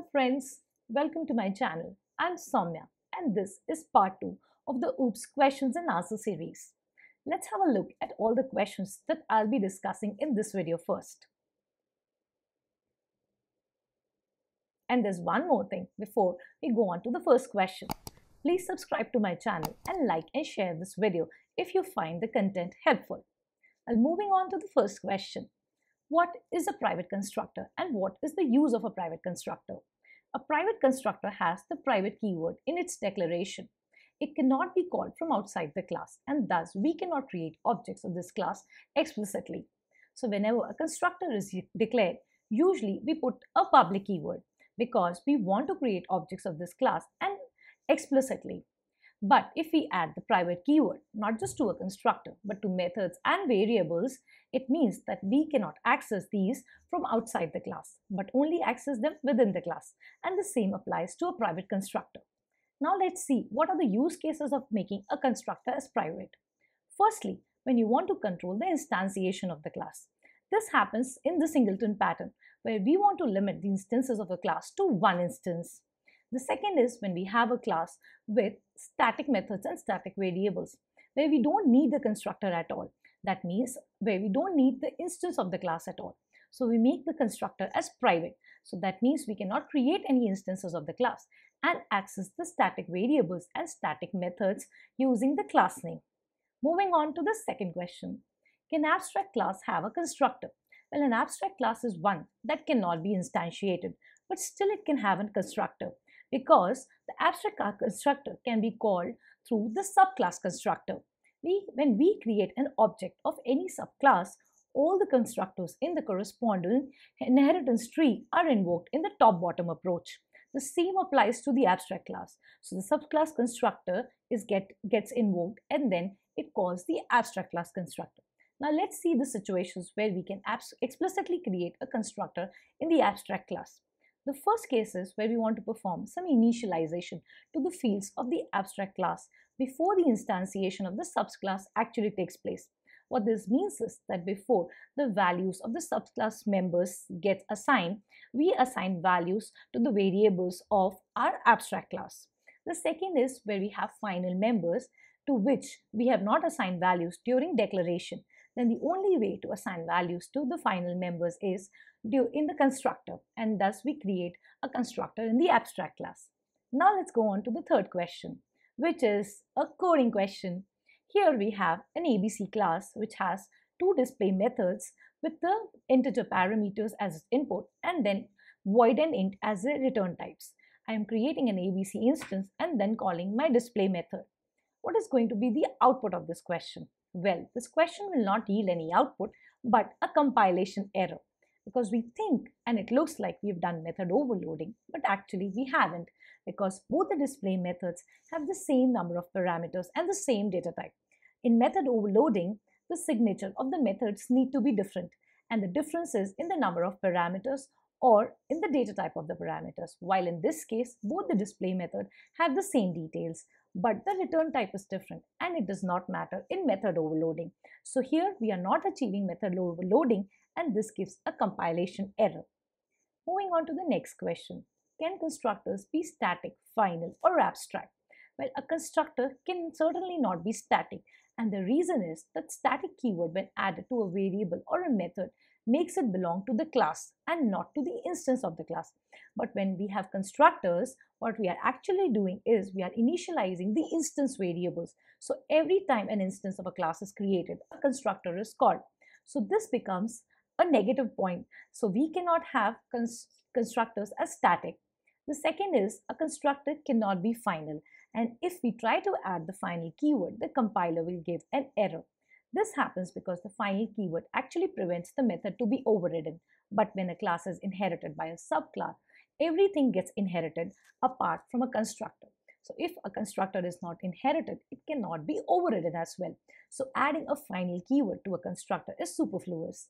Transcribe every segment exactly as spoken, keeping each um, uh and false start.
Hello friends, welcome to my channel. I'm Somya and this is part two of the Oops! Questions and Answers series. Let's have a look at all the questions that I'll be discussing in this video first. And there's one more thing before we go on to the first question. Please subscribe to my channel and like and share this video if you find the content helpful. Now moving on to the first question. What is a private constructor and what is the use of a private constructor? A private constructor has the private keyword in its declaration. It cannot be called from outside the class, and thus we cannot create objects of this class explicitly. So whenever a constructor is declared, usually we put a public keyword because we want to create objects of this class and explicitly. But if we add the private keyword, not just to a constructor, but to methods and variables, it means that we cannot access these from outside the class, but only access them within the class. And the same applies to a private constructor. Now let's see what are the use cases of making a constructor as private. Firstly, when you want to control the instantiation of the class. This happens in the singleton pattern, where we want to limit the instances of a class to one instance. The second is when we have a class with static methods and static variables, where we don't need the constructor at all. That means where we don't need the instance of the class at all. So we make the constructor as private. So that means we cannot create any instances of the class and access the static variables and static methods using the class name. Moving on to the second question. Can abstract class have a constructor? Well, an abstract class is one that cannot be instantiated, but still it can have a constructor, because the abstract constructor can be called through the subclass constructor. We, when we create an object of any subclass, all the constructors in the corresponding inheritance tree are invoked in the top-bottom approach. The same applies to the abstract class. So the subclass constructor is get, gets invoked and then it calls the abstract class constructor. Now let's see the situations where we can explicitly create a constructor in the abstract class. The first case is where we want to perform some initialization to the fields of the abstract class before the instantiation of the subclass actually takes place. What this means is that before the values of the subclass members get assigned, we assign values to the variables of our abstract class. The second is where we have final members to which we have not assigned values during declaration. Then the only way to assign values to the final members is in the constructor, and thus we create a constructor in the abstract class. Now let's go on to the third question, which is a coding question. Here we have an A B C class which has two display methods with the integer parameters as its input and then void and int as the return types. I am creating an A B C instance and then calling my display method. What is going to be the output of this question? Well, this question will not yield any output, but a compilation error, because we think and it looks like we've done method overloading, but actually we haven't, because both the display methods have the same number of parameters and the same data type. In method overloading, the signature of the methods need to be different, and the difference is in the number of parameters or in the data type of the parameters, while in this case, both the display method have the same details, but the return type is different and it does not matter in method overloading. So here we are not achieving method overloading, and this gives a compilation error. Moving on to the next question. Can constructors be static, final or abstract? Well, a constructor can certainly not be static, and the reason is that static keyword when added to a variable or a method makes it belong to the class and not to the instance of the class. But when we have constructors, what we are actually doing is we are initializing the instance variables. So every time an instance of a class is created, a constructor is called. So this becomes a negative point. So we cannot have cons- constructors as static. The second is a constructor cannot be final. And if we try to add the final keyword, the compiler will give an error. This happens because the final keyword actually prevents the method to be overridden. But when a class is inherited by a subclass, everything gets inherited apart from a constructor. So if a constructor is not inherited, it cannot be overridden as well. So adding a final keyword to a constructor is superfluous.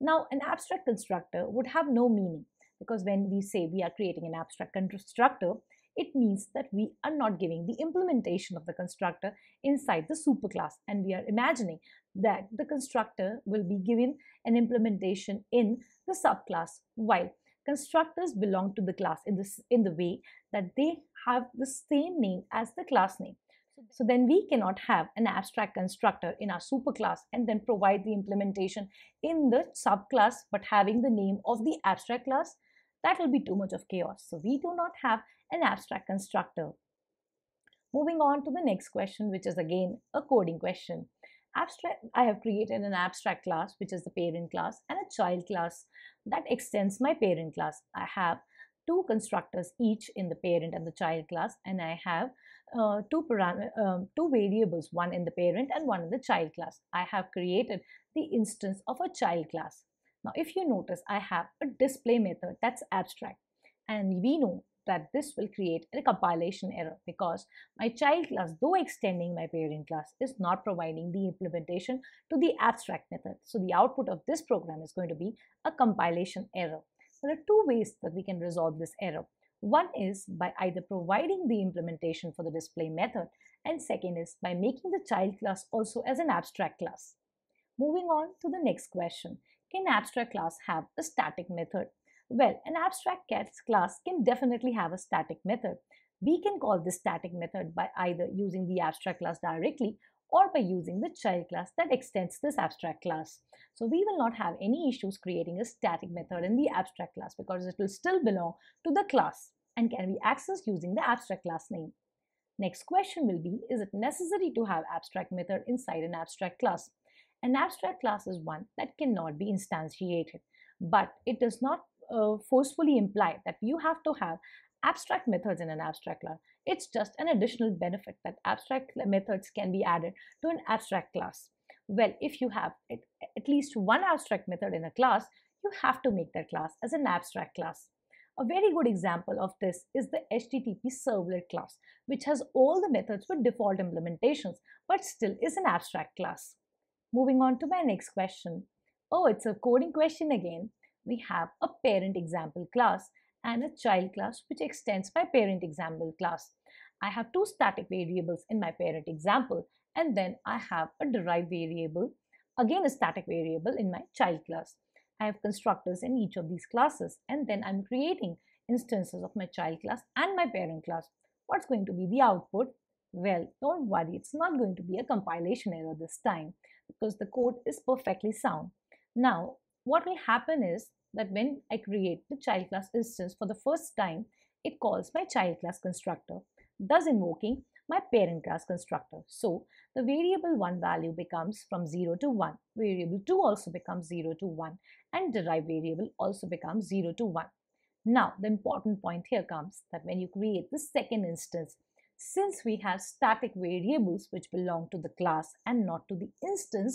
Now, an abstract constructor would have no meaning, because when we say we are creating an abstract constructor, it means that we are not giving the implementation of the constructor inside the superclass, and we are imagining that the constructor will be given an implementation in the subclass, while constructors belong to the class in this in the way that they have the same name as the class name. So then we cannot have an abstract constructor in our superclass and then provide the implementation in the subclass but having the name of the abstract class. That will be too much of chaos. So we do not have an abstract constructor. Moving on to the next question, which is again a coding question. Abstract, I have created an abstract class, which is the parent class, and a child class that extends my parent class. I have two constructors each in the parent and the child class, and I have uh, two, param um, two variables, one in the parent and one in the child class. I have created the instance of a child class. Now, if you notice, I have a display method that's abstract, and we know that this will create a compilation error because my child class, though extending my parent class, is not providing the implementation to the abstract method. So the output of this program is going to be a compilation error. There are two ways that we can resolve this error. One is by either providing the implementation for the display method, and second is by making the child class also as an abstract class. Moving on to the next question. Can abstract class have a static method? Well, an abstract class can definitely have a static method. We can call this static method by either using the abstract class directly or by using the child class that extends this abstract class. So we will not have any issues creating a static method in the abstract class because it will still belong to the class and can be accessed using the abstract class name. Next question will be, is it necessary to have abstract method inside an abstract class? An abstract class is one that cannot be instantiated, but it does not Uh, forcefully imply that you have to have abstract methods in an abstract class. It's just an additional benefit that abstract methods can be added to an abstract class. Well, if you have it, at least one abstract method in a class, you have to make that class as an abstract class. A very good example of this is the H T T P servlet class, which has all the methods with default implementations, but still is an abstract class. Moving on to my next question. Oh, it's a coding question again. We have a parent example class and a child class which extends my parent example class. I have two static variables in my parent example, and then I have a derived variable, again a static variable in my child class. I have constructors in each of these classes, and then I'm creating instances of my child class and my parent class. What's going to be the output? Well, don't worry, it's not going to be a compilation error this time because the code is perfectly sound. Now, what will happen is that when I create the child class instance for the first time, it calls my child class constructor, thus invoking my parent class constructor. So the variable one value becomes from zero to one, variable two also becomes zero to one, and derived variable also becomes zero to one. Now the important point here comes that when you create the second instance, since we have static variables which belong to the class and not to the instance,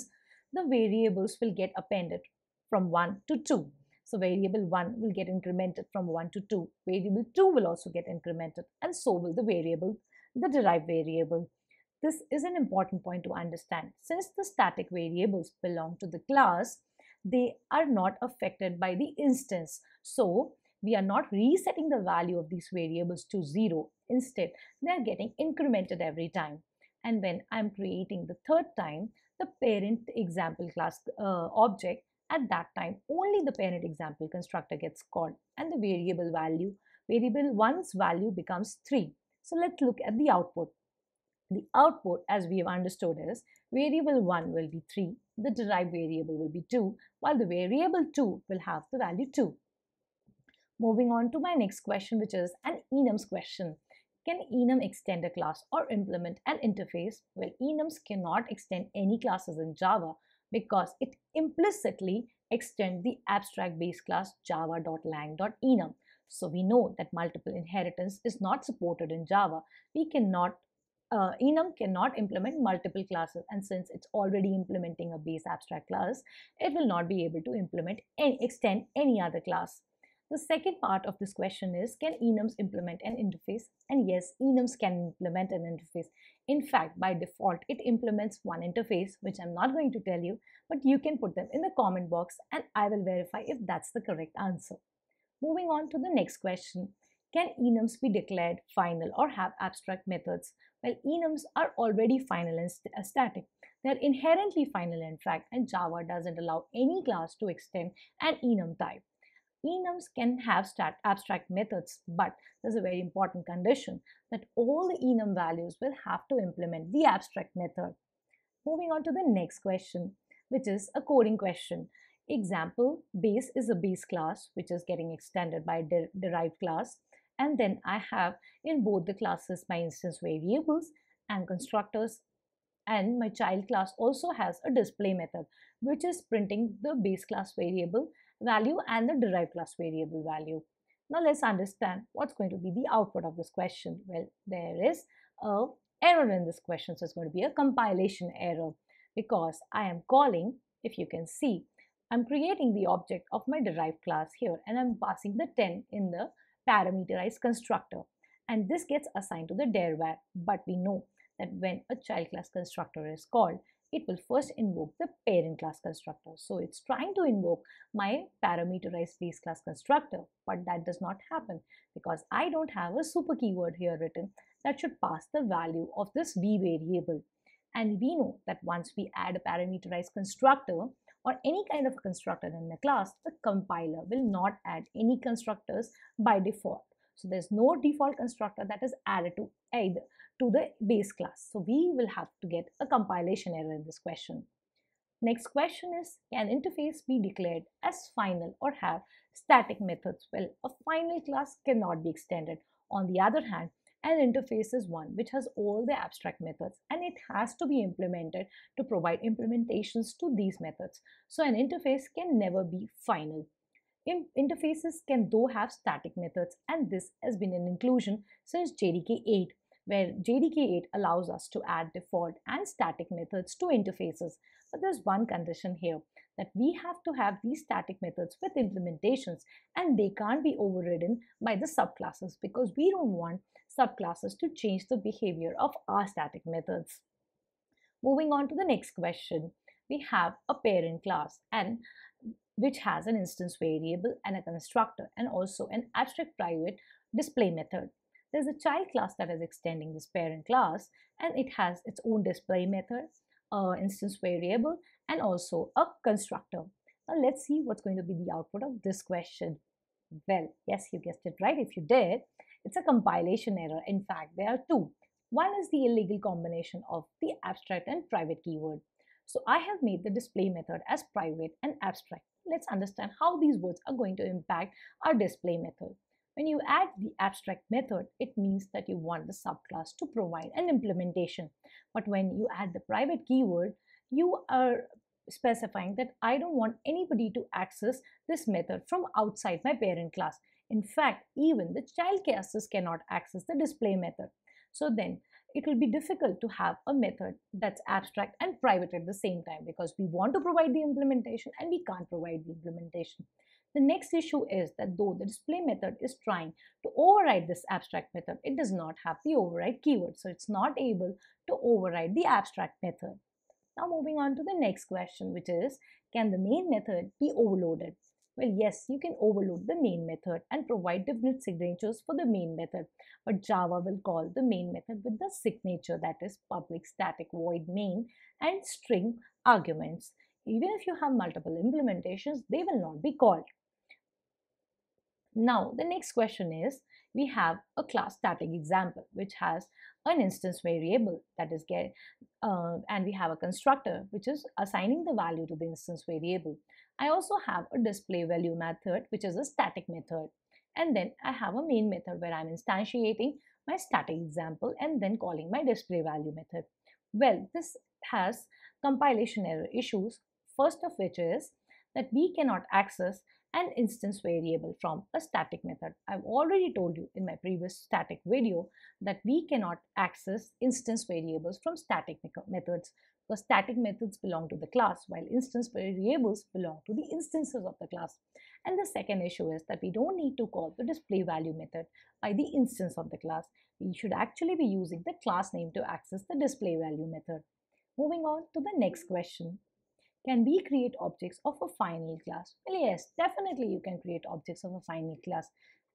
the variables will get appended from one to two. So variable one will get incremented from one to two. Variable two will also get incremented, and so will the variable, the derived variable. This is an important point to understand. Since the static variables belong to the class, they are not affected by the instance. So we are not resetting the value of these variables to zero. Instead, they are getting incremented every time. And when I'm creating the third time, the parent example class uh, object, at that time, only the parent example constructor gets called, and the variable value, variable one's value becomes three. So let's look at the output. The output, as we have understood, is variable one will be three, the derived variable will be two, while the variable two will have the value two. Moving on to my next question, which is an enums question. Can enum extend a class or implement an interface? Well, enums cannot extend any classes in Java, because it implicitly extends the abstract base class java dot lang dot enum. So we know that multiple inheritance is not supported in Java. We cannot, uh, enum cannot implement multiple classes, and since it's already implementing a base abstract class, it will not be able to implement and extend any other class. The second part of this question is, can enums implement an interface? And yes, enums can implement an interface. In fact, by default, it implements one interface, which I'm not going to tell you, but you can put them in the comment box and I will verify if that's the correct answer. Moving on to the next question. Can enums be declared final or have abstract methods? Well, enums are already final and st uh, static. They're inherently final, in fact, and Java doesn't allow any class to extend an enum type. enums can have stat abstract methods, but there's a very important condition that all the enum values will have to implement the abstract method. Moving on to the next question, which is a coding question. Example, base is a base class, which is getting extended by a de derived class. And then I have in both the classes my instance variables and constructors. And my child class also has a display method, which is printing the base class variable value and the derived class variable value. Now let's understand what's going to be the output of this question. Well, there is an error in this question, so it's going to be a compilation error because I am calling, if you can see, I'm creating the object of my derived class here and I'm passing the ten in the parameterized constructor. And this gets assigned to the derivare, but we know that when a child class constructor is called, it will first invoke the parent class constructor. So it's trying to invoke my parameterized base class constructor, but that does not happen because I don't have a super keyword here written that should pass the value of this v variable. And we know that once we add a parameterized constructor or any kind of constructor in the class, the compiler will not add any constructors by default. So there's no default constructor that is added to either to the base class. So we will have to get a compilation error in this question. Next question is, can interface be declared as final or have static methods? Well, a final class cannot be extended. On the other hand, an interface is one which has all the abstract methods and it has to be implemented to provide implementations to these methods. So an interface can never be final. In interfaces can though have static methods, and this has been an inclusion since J D K eight, where J D K eight allows us to add default and static methods to interfaces. But there's one condition here, that we have to have these static methods with implementations and they can't be overridden by the subclasses because we don't want subclasses to change the behavior of our static methods. Moving on to the next question, we have a parent class and which has an instance variable and a constructor and also an abstract private display method. There's a child class that is extending this parent class and it has its own display method, uh, instance variable and also a constructor. Now let's see what's going to be the output of this question. Well, yes, you guessed it right if you did. It's a compilation error. In fact, there are two. One is the illegal combination of the abstract and private keyword. So I have made the display method as private and abstract. Let's understand how these words are going to impact our display method. When you add the abstract method, it means that you want the subclass to provide an implementation. But when you add the private keyword, you are specifying that I don't want anybody to access this method from outside my parent class. In fact, even the child classes cannot access the display method. So then it will be difficult to have a method that's abstract and private at the same time because we want to provide the implementation and we can't provide the implementation. The next issue is that though the display method is trying to override this abstract method, it does not have the override keyword. So it's not able to override the abstract method. Now moving on to the next question, which is, can the main method be overloaded? Well, yes, you can overload the main method and provide different signatures for the main method. But Java will call the main method with the signature, that is public static void main and string arguments. Even if you have multiple implementations, they will not be called. Now, the next question is, we have a class static example, which has an instance variable that is get, uh, and we have a constructor, which is assigning the value to the instance variable. I also have a display value method, which is a static method. And then I have a main method where I'm instantiating my static example and then calling my display value method. Well, this has compilation error issues, first of which is that we cannot access an instance variable from a static method. I've already told you in my previous static video that we cannot access instance variables from static methods because static methods belong to the class while instance variables belong to the instances of the class. And the second issue is that we don't need to call the display value method by the instance of the class. We should actually be using the class name to access the display value method. Moving on to the next question. Can we create objects of a final class? Well, yes, definitely you can create objects of a final class.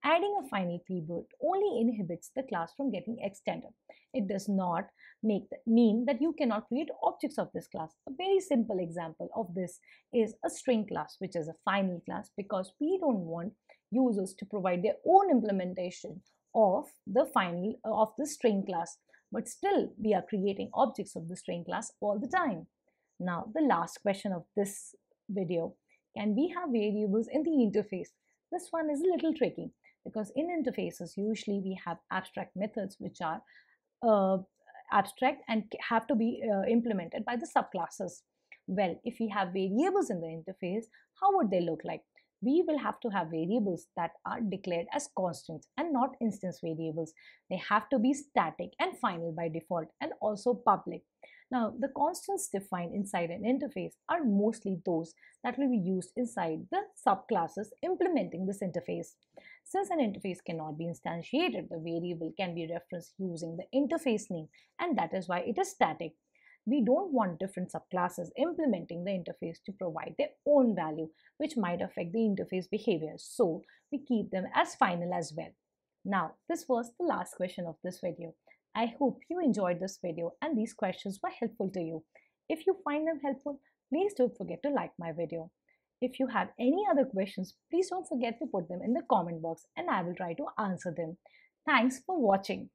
adding a finite keyword only inhibits the class from getting extended. It does not make the, mean that you cannot create objects of this class. A very simple example of this is a string class, which is a final class, because we don't want users to provide their own implementation of the final of the string class, but still we are creating objects of the string class all the time. Now, the last question of this video: can we have variables in the interface? This one is a little tricky, because in interfaces usually we have abstract methods which are uh, abstract and have to be uh, implemented by the subclasses. Well, if we have variables in the interface, how would they look like? We will have to have variables that are declared as constants and not instance variables. They have to be static and final by default, and also public. Now, the constants defined inside an interface are mostly those that will be used inside the subclasses implementing this interface. Since an interface cannot be instantiated, the variable can be referenced using the interface name, and that is why it is static. We don't want different subclasses implementing the interface to provide their own value, which might affect the interface behavior, so we keep them as final as well. Now, this was the last question of this video. I hope you enjoyed this video and these questions were helpful to you. If you find them helpful, please don't forget to like my video. If you have any other questions, please don't forget to put them in the comment box and I will try to answer them. Thanks for watching.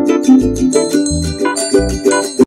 Thank you.